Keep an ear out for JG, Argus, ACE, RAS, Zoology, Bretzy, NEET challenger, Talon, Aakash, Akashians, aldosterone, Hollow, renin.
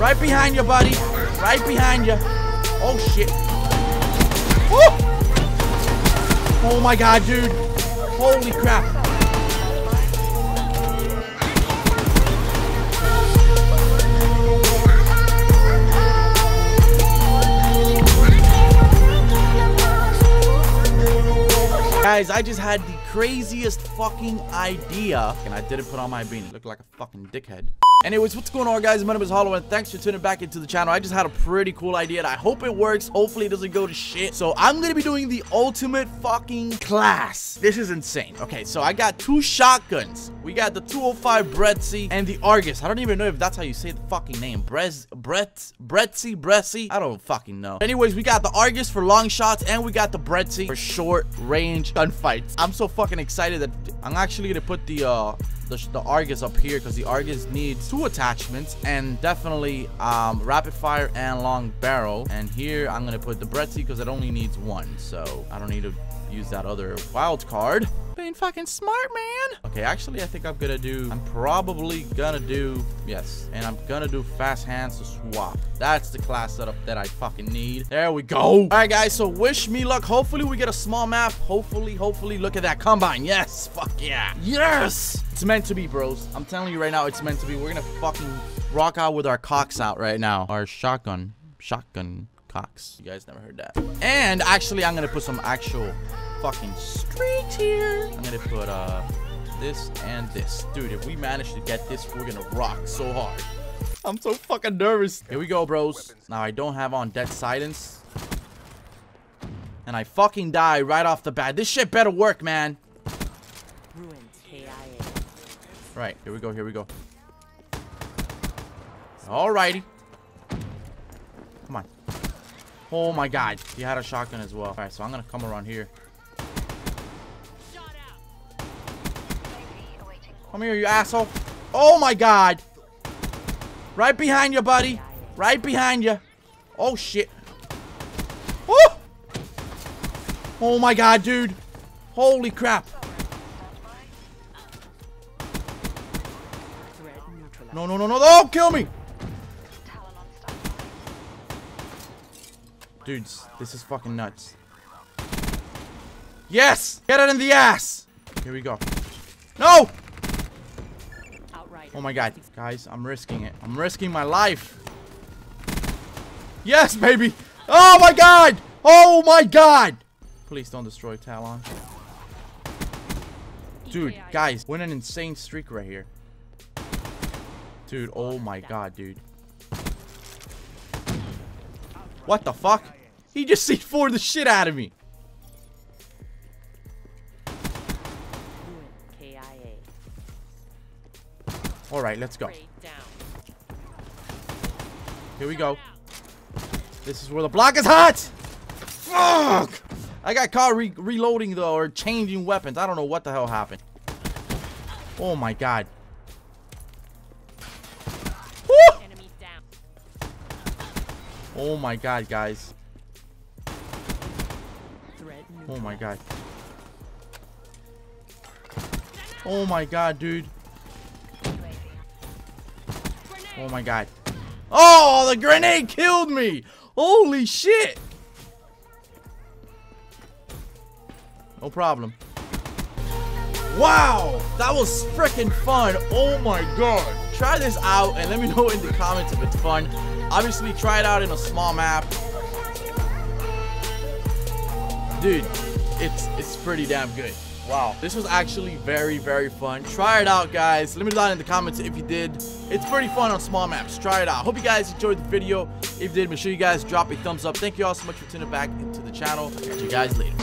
Right behind you, buddy. Right behind you. Oh, shit. Woo! Oh, my God, dude. Holy crap. Guys, I just had the craziest fucking idea, and I didn't put on my beanie. Looked like a fucking dickhead. Anyways, what's going on, guys? My name is Hollow, and thanks for tuning back into the channel. I just had a pretty cool idea, and I hope it works. Hopefully, it doesn't go to shit. So, I'm gonna be doing the ultimate fucking class. This is insane. Okay, so I got two shotguns. We got the 205 Bretzy and the Argus. I don't even know if that's how you say the fucking name. Bretzy? I don't fucking know. Anyways, we got the Argus for long shots, and we got the Bretzy for short-range gunfights. I'm so fucking excited that I'm actually gonna put the Argus up here, because the Argus needs two attachments and definitely rapid fire and long barrel. And here I'm gonna put the Bretzy because it only needs one, so I don't need to use that other wild card. Being fucking smart, man. Okay, actually I think I'm gonna do fast hands to swap. That's the class setup that I fucking need. There we go. All right, guys, so wish me luck. Hopefully we get a small map. Hopefully. Look at that combine. Yes, fuck yeah. Yes, it's meant to be, bros. I'm telling you right now, it's meant to be. We're gonna fucking rock out with our cocks out right now. Our shotgun cocks. You guys never heard that. And actually I'm gonna put some actual fucking street here. I'm gonna put this and this. Dude, if we manage to get this, we're gonna rock so hard. I'm so fucking nervous. Here we go, bros. Now I don't have on dead silence, and I fucking die right off the bat. This shit better work, man. Right, here we go, here we go. Alrighty. Come on. Oh my God, he had a shotgun as well. All right, so I'm gonna come around here. Come here, you asshole. Oh my God. Right behind you, buddy. Right behind you. Oh shit. Woo! Oh my God, dude. Holy crap. No, no, no, no. Oh, kill me. Dudes, this is fucking nuts. Yes! Get it in the ass! Here we go. No! Oh my God. Guys, I'm risking it. I'm risking my life. Yes, baby! Oh my God! Oh my God! Please don't destroy Talon. Dude, guys, we're in an insane streak right here. Dude, oh my God, dude. What the fuck? He just C4'd the shit out of me. Alright, let's go. Here we go. This is where the block is hot! Fuck! I got caught reloading though, or changing weapons. I don't know what the hell happened. Oh my God. Oh my God, guys. Oh my God. Oh my God, dude. Oh my God. Oh, the grenade killed me. Holy shit. No problem. Wow, that was freaking fun. Oh my God. Try this out and let me know in the comments if it's fun. Obviously, try it out in a small map. Dude, it's pretty damn good. Wow, this was actually very, very fun. Try it out, guys. Let me know down in the comments if you did. It's pretty fun on small maps. Try it out. Hope you guys enjoyed the video. If you did, make sure you guys drop a thumbs up. Thank you all so much for tuning back into the channel. Catch you guys later.